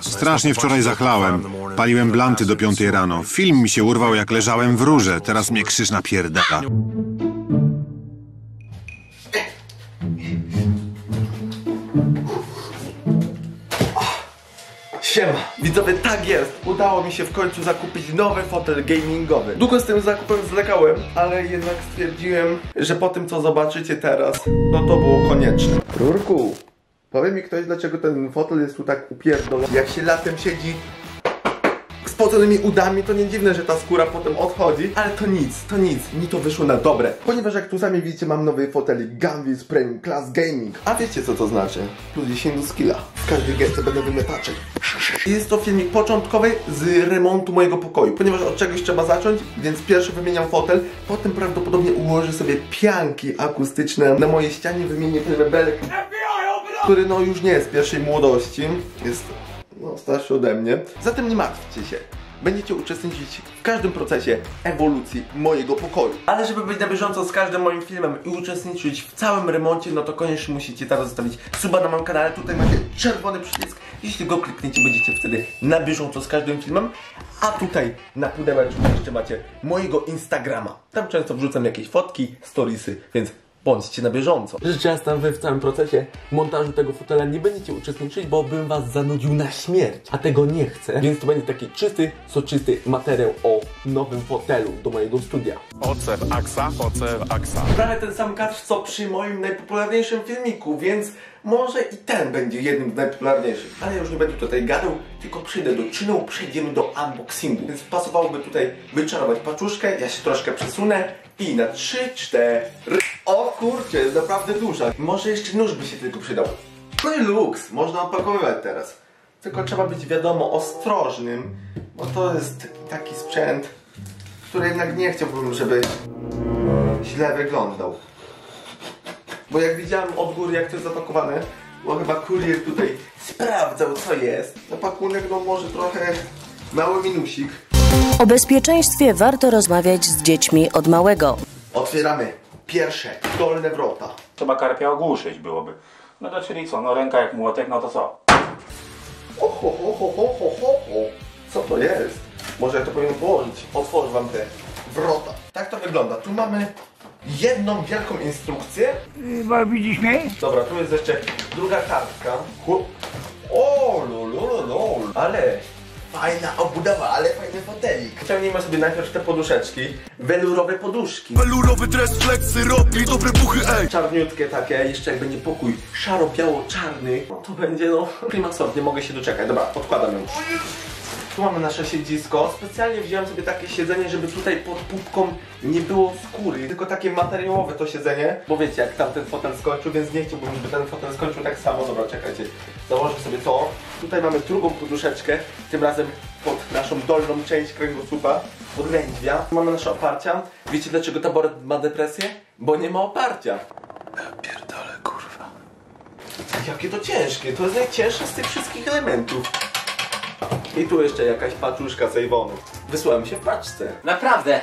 Strasznie wczoraj zachlałem. Paliłem blanty do 5 rano. Film mi się urwał, jak leżałem w rurze. Teraz mnie krzyż napierdala. Siema, widzowie, tak jest! Udało mi się w końcu zakupić nowy fotel gamingowy. Długo z tym zakupem zwlekałem, ale jednak stwierdziłem, że po tym, co zobaczycie teraz, no to było konieczne. Rurku, powie mi ktoś, dlaczego ten fotel jest tu tak upierdolony. Jak się latem siedzi z spoconymi udami, to nie dziwne, że ta skóra potem odchodzi. Ale to nic, mi to wyszło na dobre. Ponieważ jak tu sami widzicie, mam nowy fotelik Gamvis Premium Class Gaming. A wiecie co to znaczy? Plus 10 do skilla. W każdej gierce będę wymiataczek. Jest to filmik początkowy z remontu mojego pokoju. Ponieważ od czegoś trzeba zacząć, więc pierwszy wymieniam fotel. Potem prawdopodobnie ułożę sobie pianki akustyczne na mojej ścianie, wymienię ten mebelek, który no już nie jest pierwszej młodości. Jest... no, starszy ode mnie. Zatem nie martwcie się. Będziecie uczestniczyć w każdym procesie ewolucji mojego pokoju. Ale żeby być na bieżąco z każdym moim filmem i uczestniczyć w całym remoncie, no to koniecznie musicie teraz zostawić suba na moim kanale. Tutaj macie czerwony przycisk. Jeśli go klikniecie, będziecie wtedy na bieżąco z każdym filmem. A tutaj na pudełeczku jeszcze macie mojego Instagrama. Tam często wrzucam jakieś fotki, storiesy, więc... bądźcie na bieżąco. Rzecz jasna, wy w całym procesie montażu tego fotela nie będziecie uczestniczyć, bo bym was zanudził na śmierć. A tego nie chcę, więc to będzie taki czysty, soczysty materiał o nowym fotelu do mojego studia. Ocew aksa. Prawie ten sam kadr, co przy moim najpopularniejszym filmiku, więc może i ten będzie jednym z najpopularniejszych. Ale ja już nie będę tutaj gadał, tylko przyjdę do czynu, przejdziemy do unboxingu. Więc pasowałoby tutaj wyczarować paczuszkę, ja się troszkę przesunę i na 3, 4... O kurczę, jest naprawdę duża. Może jeszcze nóż by się tylko przydał. No i luks, można opakowywać teraz. Tylko trzeba być, wiadomo, ostrożnym, bo to jest taki sprzęt, który jednak nie chciałbym, żeby źle wyglądał. Bo jak widziałem od góry, jak to jest zapakowane, bo chyba kurier tutaj sprawdzał, co jest. No pakunek, no może trochę mały minusik. O bezpieczeństwie warto rozmawiać z dziećmi od małego. Otwieramy. Pierwsze, dolne wrota. Trzeba karpia ogłuszyć byłoby. No to czyli co, no ręka jak młotek, no to co? Oho. Co to jest? Może ja to powinien położyć. Otworzę wam te wrota. Tak to wygląda. Tu mamy jedną wielką instrukcję. Widzisz mnie? Dobra, tu jest jeszcze druga kartka. O, lululul. Ale... fajna obudowa, ale fajny fotelik. Ciągnijmy sobie najpierw te poduszeczki. Welurowe poduszki. Welurowy dres, flexy, robi dobre buchy, ej. Czarniutkie takie, jeszcze jak będzie pokój szaro-biało-czarny, to będzie no klimatsownie, mogę się doczekać. Dobra, podkładam ją. Tu mamy nasze siedzisko. Specjalnie wziąłem sobie takie siedzenie, żeby tutaj pod pupką nie było skóry. Tylko takie materiałowe to siedzenie. Bo wiecie, jak tamten fotel skończył, więc nie chciałbym, żeby ten fotel skończył tak samo. Dobra, czekajcie. Założę sobie to. Tutaj mamy drugą poduszeczkę. Tym razem pod naszą dolną część kręgosłupa. Pod lędźwia. Mamy nasze oparcia. Wiecie, dlaczego taboret ma depresję? Bo nie ma oparcia. Ja pierdolę, kurwa. Jakie to ciężkie. To jest najcięższe z tych wszystkich elementów. I tu jeszcze jakaś paczuszka sejwonu. Wysłałem się w paczce. Naprawdę?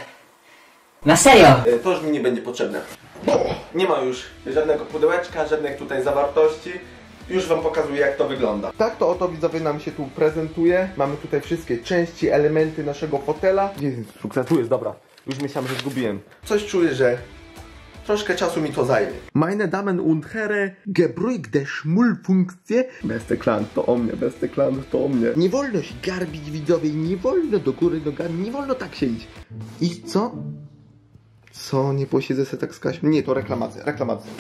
Na serio? To już mi nie będzie potrzebne. Nie ma już żadnego pudełeczka, żadnych tutaj zawartości. Już wam pokazuję, jak to wygląda. Tak to oto, widzowie, nam się tu prezentuje. Mamy tutaj wszystkie części, elementy naszego fotela. Gdzie jest instrukcja? Tu jest, dobra. Już myślałem, że zgubiłem. Coś czuję, że... troszkę czasu mi to zajmie. Meine Damen und Herren, gebruik der Schmullfunkcje. Beste klan, to o mnie, beste klan, to o mnie. Nie wolno się garbić, widzowie, nie wolno do góry nogami, nie wolno tak się iść. I co? Co, nie posiedzę se tak z Kasią? Nie, to reklamacja, reklamacja.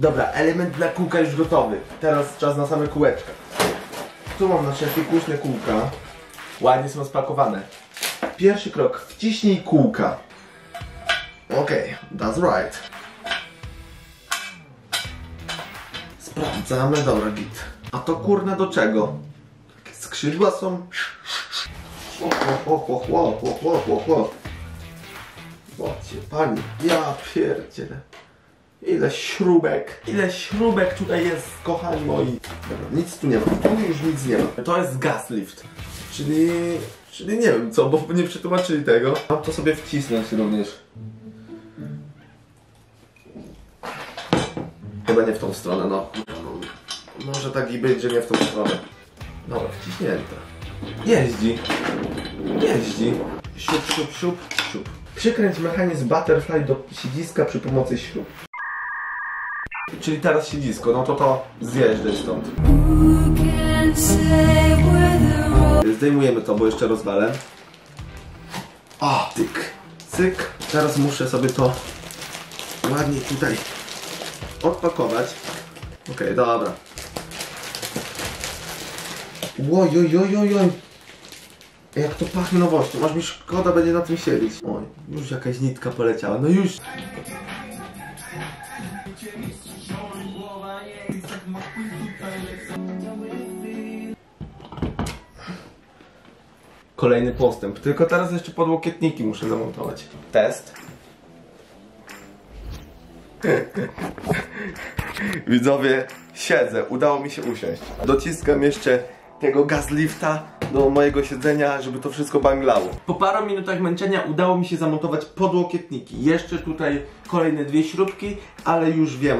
Dobra, element dla kółka już gotowy. Teraz czas na same kółeczka. Tu mam nasze fikuśne kółka. Ładnie są spakowane. Pierwszy krok, wciśnij kółka. Okej, that's right. Sprawdzamy, dobra, git. A to kurna do czego? Takie skrzydła są. Łocie, pani, ja pierdzielę. ile śrubek tutaj jest, kochani moi. Dobra, nic tu nie ma, tu już nic nie ma. To jest gas lift, czyli nie wiem co, bo nie przetłumaczyli tego. Mam to sobie wcisnąć również. Chyba nie w tą stronę, no. Może tak i być, że nie w tą stronę. Dobra, wciśnięte. Jeździ. Jeździ. Siup, siup, siup, siup. Przykręć mechanizm butterfly do siedziska przy pomocy śrub. Czyli teraz siedzisko, no to zjeżdżę stąd. Zdejmujemy to, bo jeszcze rozwalę. O, tyk, cyk. Teraz muszę sobie to ładnie tutaj odpakować. Okej, dobra. Ojojojojoj. Jak to pachnie nowością, aż mi szkoda będzie na tym siedzieć. Oj, już jakaś nitka poleciała, no już. Kolejny postęp, tylko teraz jeszcze podłokietniki muszę zamontować. Test. Widzowie, siedzę, udało mi się usiąść. Dociskam jeszcze tego gas lifta do mojego siedzenia, żeby to wszystko banglało. Po paru minutach męczenia udało mi się zamontować podłokietniki. Jeszcze tutaj kolejne dwie śrubki, ale już wiem,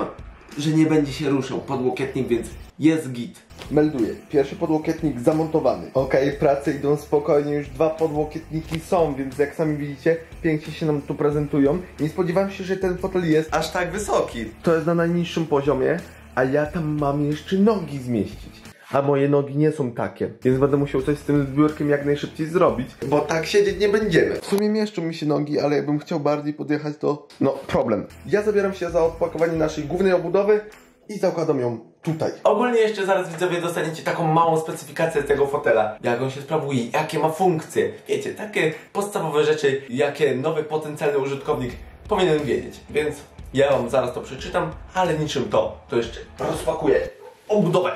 że nie będzie się ruszał podłokietnik, więc jest git. Melduję, pierwszy podłokietnik zamontowany. Okej, prace idą spokojnie, już dwa podłokietniki są, więc jak sami widzicie, pięknie się nam tu prezentują. Nie spodziewałem się, że ten fotel jest aż tak wysoki. To jest na najniższym poziomie, a ja tam mam jeszcze nogi zmieścić. A moje nogi nie są takie, więc będę musiał coś z tym zbiórkiem jak najszybciej zrobić, bo tak siedzieć nie będziemy. W sumie mieszczą mi się nogi, ale jakbym chciał bardziej podjechać, to no problem. Ja zabieram się za odpakowanie naszej głównej obudowy i zakładam ją tutaj. Ogólnie jeszcze zaraz, widzowie, dostaniecie taką małą specyfikację tego fotela. Jak on się sprawuje, jakie ma funkcje. Wiecie, takie podstawowe rzeczy, jakie nowy potencjalny użytkownik powinien wiedzieć. Więc ja wam zaraz to przeczytam, ale niczym to jeszcze rozpakuję obudowę.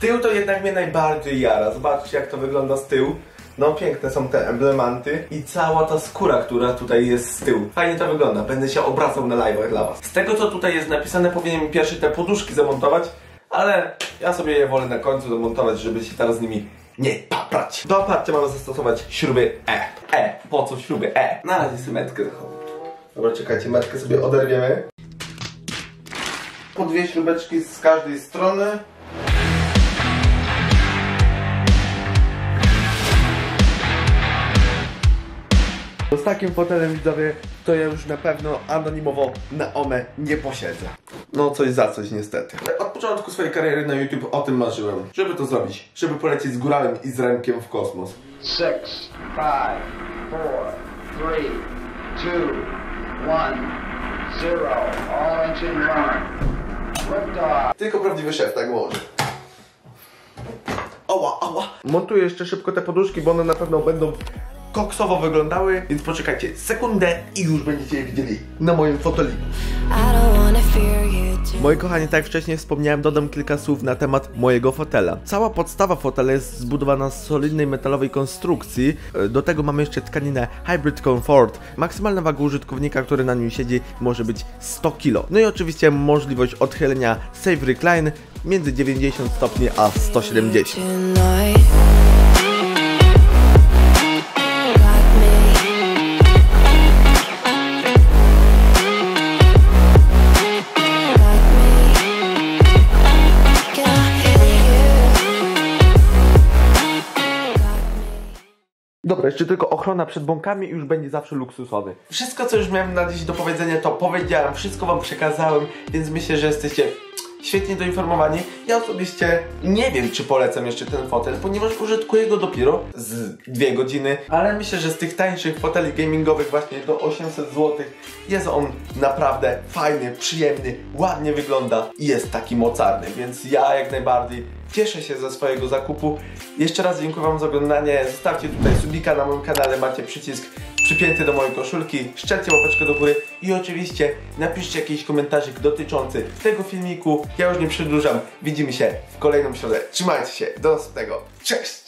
Tył to jednak mnie najbardziej jara. Zobaczcie, jak to wygląda z tyłu. No piękne są te emblemanty i cała ta skóra, która tutaj jest z tyłu. Fajnie to wygląda, będę się obracał na live'ach dla was. Z tego co tutaj jest napisane, powinienem pierwszy te poduszki zamontować, ale ja sobie je wolę na końcu zamontować, żeby się teraz z nimi nie paprać. Do oparcia mamy zastosować śruby E. Po co śruby E? Na razie sobie metkę zachowam. Dobra, czekajcie, metkę sobie oderwiemy. Po dwie śrubeczki z każdej strony. Z takim fotelem, widzowie, to ja już na pewno anonimowo na one nie posiedzę. No coś za coś niestety. Ale od początku swojej kariery na YouTube o tym marzyłem. Żeby to zrobić, żeby polecieć z góralem i z rękiem w kosmos. 6, 5, 4, 3, 2, 1, 0. All engine run. Tylko prawdziwy szef tak może. Oła, oła. Montuję jeszcze szybko te poduszki, bo one na pewno będą koksowo wyglądały, więc poczekajcie sekundę i już będziecie je widzieli na moim foteliku. Moi kochani, tak jak wcześniej wspomniałem, dodam kilka słów na temat mojego fotela. Cała podstawa fotela jest zbudowana z solidnej metalowej konstrukcji. Do tego mamy jeszcze tkaninę Hybrid Comfort. Maksymalna waga użytkownika, który na nim siedzi, może być 100 kg. No i oczywiście możliwość odchylenia Save Recline między 90 stopni a 170. Dobra, jeszcze tylko ochrona przed bąkami i już będzie zawsze luksusowy. Wszystko, co już miałem na dziś do powiedzenia, to powiedziałem, wszystko wam przekazałem, więc myślę, że jesteście świetnie doinformowani. Ja osobiście nie wiem, czy polecam jeszcze ten fotel, ponieważ użytkuję go dopiero z 2 godziny, ale myślę, że z tych tańszych foteli gamingowych właśnie do 800 zł jest on naprawdę fajny, przyjemny, ładnie wygląda i jest taki mocarny, więc ja jak najbardziej cieszę się ze swojego zakupu. Jeszcze raz dziękuję wam za oglądanie. Zostawcie tutaj subika na moim kanale. Macie przycisk przypięty do mojej koszulki. Szczelcie łapeczkę do góry i oczywiście napiszcie jakiś komentarzyk dotyczący tego filmiku. Ja już nie przedłużam. Widzimy się w kolejną środę. Trzymajcie się. Do następnego. Cześć!